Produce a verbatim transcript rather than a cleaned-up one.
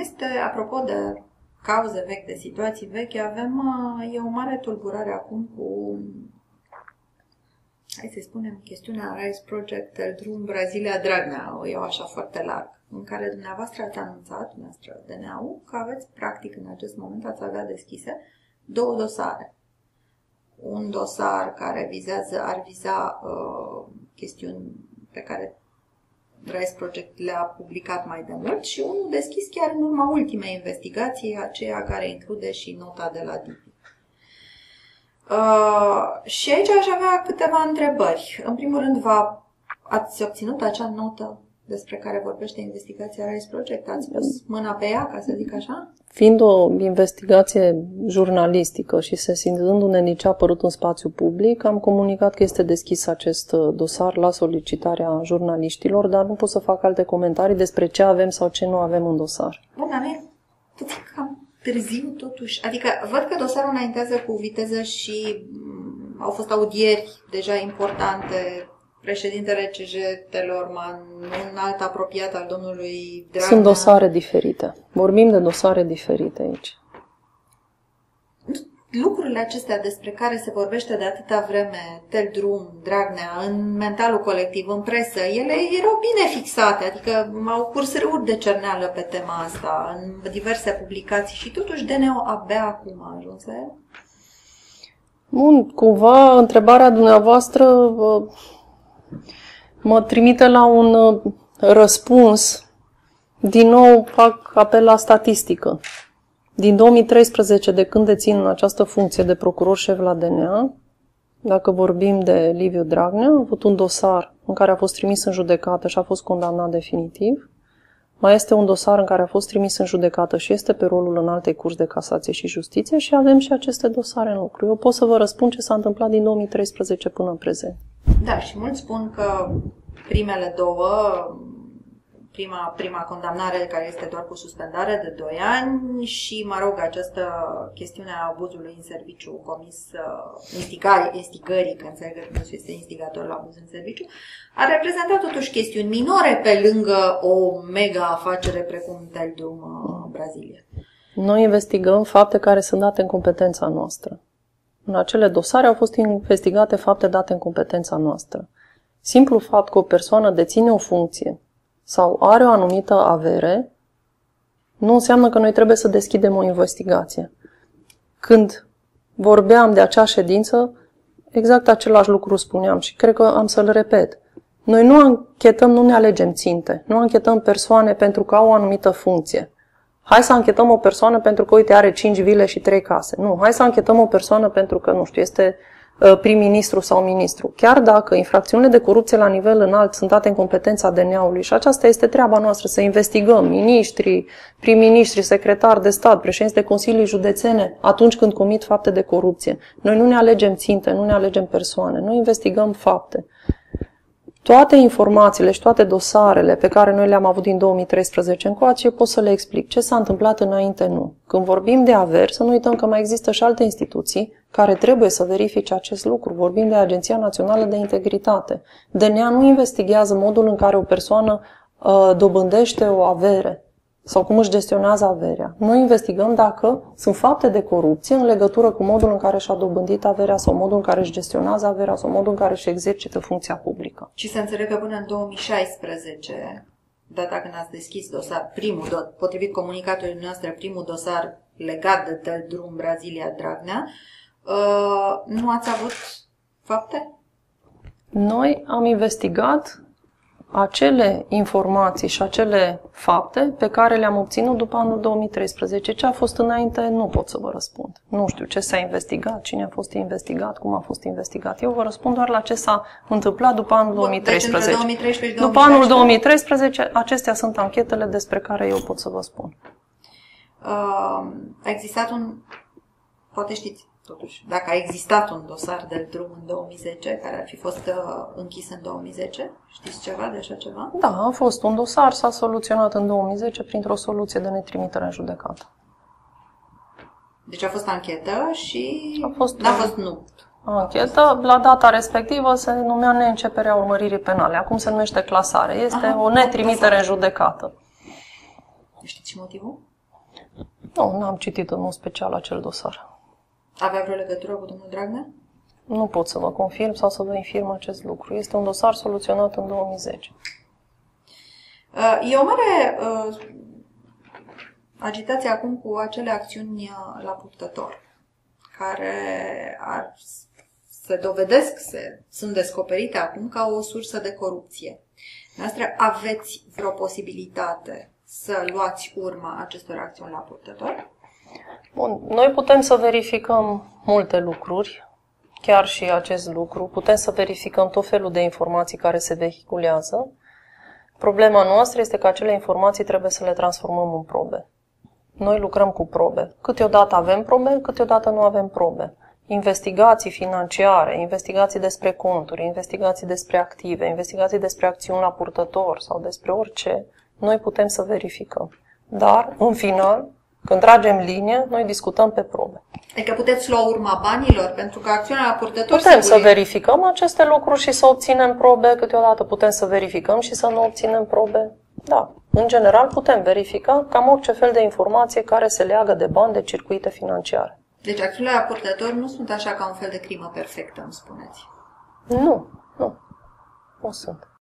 Este, apropo de cauze vechi, de situații vechi, avem, e o mare tulburare acum cu, hai să spunem, chestiunea Rise Project, TelDrum, Brazilia, Dragnea, eu așa foarte larg, în care dumneavoastră ați anunțat, dumneavoastră D N A-ul, că aveți, practic, în acest moment ați avea deschise două dosare. Un dosar care vizează, ar viza uh, chestiuni pe care Rise Project le-a publicat mai de mult și unul deschis chiar în urma ultimei investigații, aceea care include și nota de la D T. Uh, și aici aș avea câteva întrebări. În primul rând, v-a, ați obținut acea notă despre care vorbește investigația Rise Project? Ați pus mâna pe ea, ca să zic așa? Fiind o investigație jurnalistică și sesizându-ne nici a apărut în spațiu public, am comunicat că este deschis acest dosar la solicitarea jurnaliștilor, dar nu pot să fac alte comentarii despre ce avem sau ce nu avem în dosar. Bun, dar e puțin cam târziu totuși. Adică văd că dosarul înaintează cu viteză și au fost audieri deja importante. Președintele C G T-lor, un alt apropiat al domnului Dragnea. Sunt dosare diferite. Vorbim de dosare diferite aici. Lucrurile acestea despre care se vorbește de atâta vreme, TelDrum, Dragnea, în mentalul colectiv, în presă, ele erau bine fixate, adică au curs râuri de cerneală pe tema asta, în diverse publicații și totuși D N A-ul abia acum a ajuns la el. Bun, cumva întrebarea dumneavoastră mă trimite la un răspuns, din nou fac apel la statistică. Din două mii treisprezece, de când dețin această funcție de procuror șef la D N A, dacă vorbim de Liviu Dragnea, am avut un dosar în care a fost trimis în judecată și a fost condamnat definitiv. Mai este un dosar în care a fost trimis în judecată și este pe rolul în alte curți de casație și justiție și avem și aceste dosare în lucru. Eu pot să vă răspund ce s-a întâmplat din două mii treisprezece până în prezent. Da, și mulți spun că primele două, prima, prima condamnare care este doar cu suspendare de doi ani și, mă rog, această chestiune a abuzului în serviciu comis, instigării, că înțeleg că este instigator la abuz în serviciu, a reprezentat totuși chestiuni minore pe lângă o mega afacere precum TelDrum Brazilia. Noi investigăm fapte care sunt date în competența noastră. În acele dosare au fost investigate fapte date în competența noastră. Simplu fapt că o persoană deține o funcție sau are o anumită avere, nu înseamnă că noi trebuie să deschidem o investigație. Când vorbeam de acea ședință, exact același lucru spuneam și cred că am să-l repet. Noi nu anchetăm, nu ne alegem ținte, nu anchetăm persoane pentru că au o anumită funcție. Hai să anchetăm o persoană pentru că, uite, are cinci vile și trei case. Nu, hai să anchetăm o persoană pentru că, nu știu, este prim-ministru sau ministru. Chiar dacă infracțiunile de corupție la nivel înalt sunt date în competența D N A-ului și aceasta este treaba noastră, să investigăm miniștrii, prim-ministri, secretari de stat, președinți de consilii județene, atunci când comit fapte de corupție. Noi nu ne alegem ținte, nu ne alegem persoane, noi investigăm fapte. Toate informațiile și toate dosarele pe care noi le-am avut din două mii treisprezece încoace, pot să le explic. Ce s-a întâmplat înainte, nu. Când vorbim de averi, să nu uităm că mai există și alte instituții care trebuie să verifice acest lucru. Vorbim de Agenția Națională de Integritate. D N A nu investigează modul în care o persoană uh, dobândește o avere sau cum își gestionează averea. Noi investigăm dacă sunt fapte de corupție în legătură cu modul în care și-a dobândit averea sau modul în care își gestionează averea sau modul în care își exercită funcția publică. Și să înțeleg că până în două mii șaisprezece, data când ați deschis dosar, primul, potrivit comunicatului noastră, primul dosar legat de TelDrum Brazilia Dragnea, nu ați avut fapte? Noi am investigat acele informații și acele fapte pe care le-am obținut după anul două mii treisprezece. Ce a fost înainte, nu pot să vă răspund. Nu știu ce s-a investigat, cine a fost investigat, cum a fost investigat. Eu vă răspund doar la ce s-a întâmplat după anul două mii treisprezece. Deci, două mii treisprezece, două mii treisprezece. După anul două mii treisprezece, acestea sunt anchetele despre care eu pot să vă spun. Uh, a existat un... Poate știți, totuși, dacă a existat un dosar de drum în două mii zece, care ar fi fost închis în două mii zece, știți ceva de așa ceva? Da, a fost un dosar, s-a soluționat în două mii zece printr-o soluție de netrimitere în judecată. Deci a fost anchetă și a fost, a fost nu. Anchetă, la data respectivă se numea neînceperea urmăririi penale, acum se numește clasare, este Aha, o netrimitere în judecată. Știți și motivul? Nu, n-am citit în mod special acel dosar. Avea vreo legătură cu domnul Dragnea? Nu pot să vă confirm sau să vă infirm acest lucru. Este un dosar soluționat în două mii zece. E o mare uh, agitație acum cu acele acțiuni la purtător, care ar, se dovedesc, se, sunt descoperite acum ca o sursă de corupție. Noastră aveți vreo posibilitate să luați urma acestor acțiuni la purtător? Bun, noi putem să verificăm multe lucruri, chiar și acest lucru. Putem să verificăm tot felul de informații care se vehiculează. Problema noastră este că acele informații trebuie să le transformăm în probe. Noi lucrăm cu probe. Câteodată avem probe, câteodată nu avem probe. Investigații financiare, investigații despre conturi, investigații despre active, investigații despre acțiuni la purtător sau despre orice, noi putem să verificăm. Dar, în final, când tragem linie, noi discutăm pe probe. Adică puteți lua urma banilor, pentru că acțiunea la purtător... Putem sigur... să verificăm aceste lucruri și să obținem probe, câteodată putem să verificăm și să nu obținem probe. Da, în general putem verifica cam orice fel de informație care se leagă de bani, de circuite financiare. Deci acțiunile la purtător nu sunt așa ca un fel de crimă perfectă, îmi spuneți? Nu, nu, nu sunt.